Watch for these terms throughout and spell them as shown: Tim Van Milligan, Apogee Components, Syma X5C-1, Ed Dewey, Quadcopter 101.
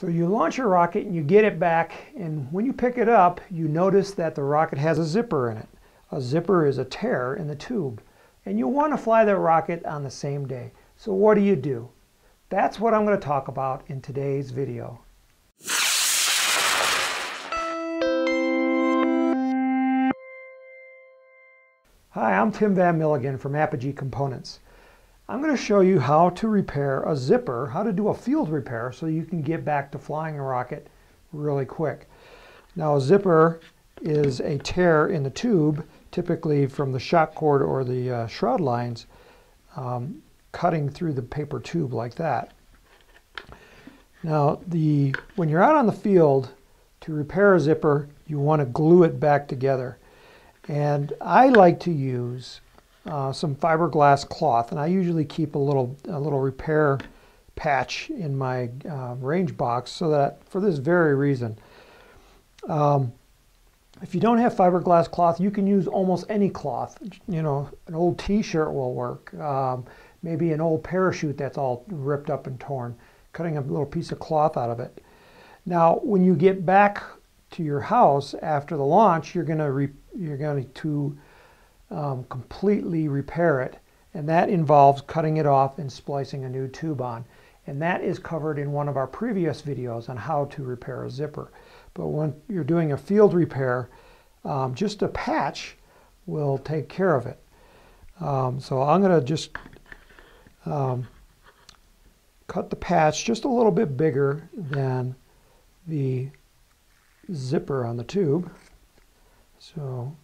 So you launch your rocket and you get it back, and when you pick it up, you notice that the rocket has a zipper in it. A zipper is a tear in the tube, and you want to fly that rocket on the same day. So what do you do? That's what I'm going to talk about in today's video. Hi, I'm Tim Van Milligan from Apogee Components. I'm going to show you how to repair a zipper, how to do a field repair so you can get back to flying a rocket really quick. Now a zipper is a tear in the tube, typically from the shock cord or the shroud lines, cutting through the paper tube like that. Now when you're out on the field to repair a zipper, you want to glue it back together. And I like to use some fiberglass cloth, and I usually keep a little repair patch in my range box so that for this very reason. If you don't have fiberglass cloth, you can use almost any cloth. You know, an old t-shirt will work, maybe an old parachute that's all ripped up and torn, cutting a little piece of cloth out of it. Now when you get back to your house after the launch, you're going to completely repair it, and that involves cutting it off and splicing a new tube on, and that is covered in one of our previous videos on how to repair a zipper. But when you're doing a field repair, just a patch will take care of it. So I'm going to just cut the patch just a little bit bigger than the zipper on the tube. So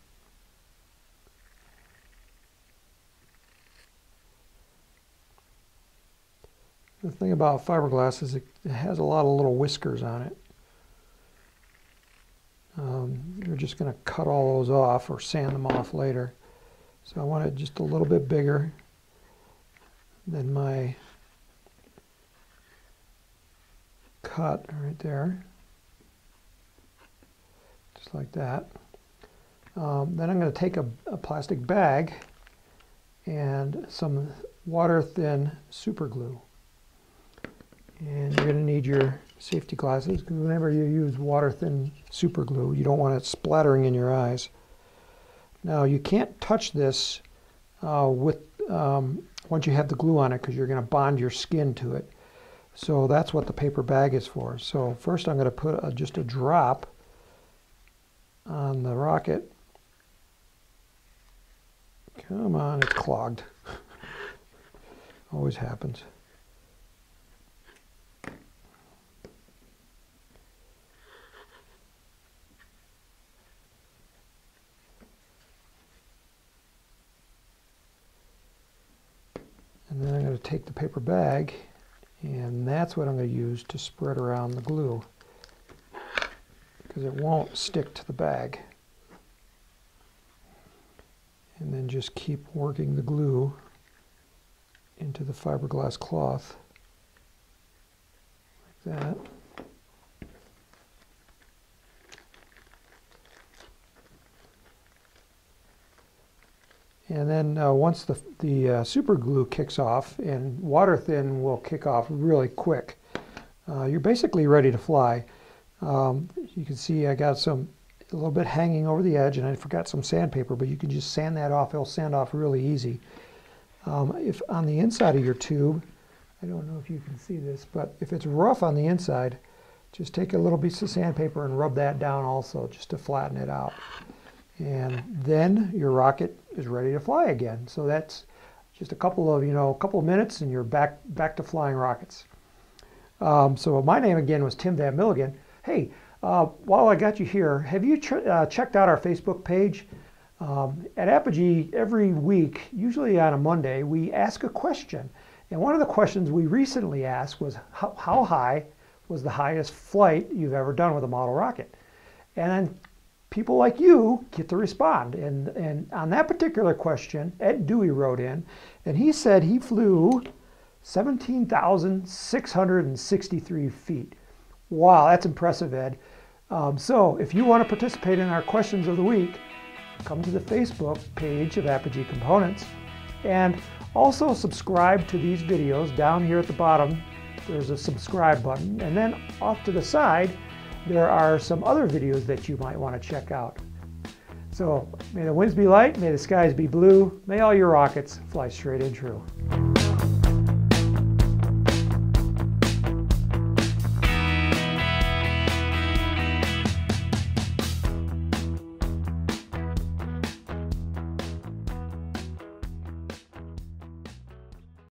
the thing about fiberglass is it has a lot of little whiskers on it. You're just going to cut all those off or sand them off later. So I want it just a little bit bigger than my cut right there. Just like that. Then I'm going to take a plastic bag and some water-thin super glue. And you're going to need your safety glasses, because whenever you use water-thin super glue, you don't want it splattering in your eyes. Now you can't touch this once you have the glue on it, because you're going to bond your skin to it. So that's what the paper bag is for. So first I'm going to put just a drop on the rocket. Come on, it's clogged. Always happens. And then I'm going to take the paper bag, and that's what I'm going to use to spread around the glue, because it won't stick to the bag. And then just keep working the glue into the fiberglass cloth like that. And then once the super glue kicks off, and water thin will kick off really quick, you're basically ready to fly. You can see I got a little bit hanging over the edge, and I forgot some sandpaper, but you can just sand that off. It'll sand off really easy. If on the inside of your tube, I don't know if you can see this, but if it's rough on the inside, just take a little piece of sandpaper and rub that down also, just to flatten it out. And then your rocket is ready to fly again. So that's just a couple of minutes, and you're back to flying rockets. So my name again was Tim Van Milligan. Hey, while I got you here, have you checked out our Facebook page? At Apogee, every week, usually on a Monday, we ask a question. And one of the questions we recently asked was, how high was the highest flight you've ever done with a model rocket? And then people like you get to respond. And on that particular question, Ed Dewey wrote in, and he said he flew 17,663 feet. Wow, that's impressive, Ed. So if you want to participate in our questions of the week, come to the Facebook page of Apogee Components, and also subscribe to these videos down here at the bottom there's a subscribe button, and then off to the side there are some other videos that you might want to check out. So may the winds be light, may the skies be blue, may all your rockets fly straight and true.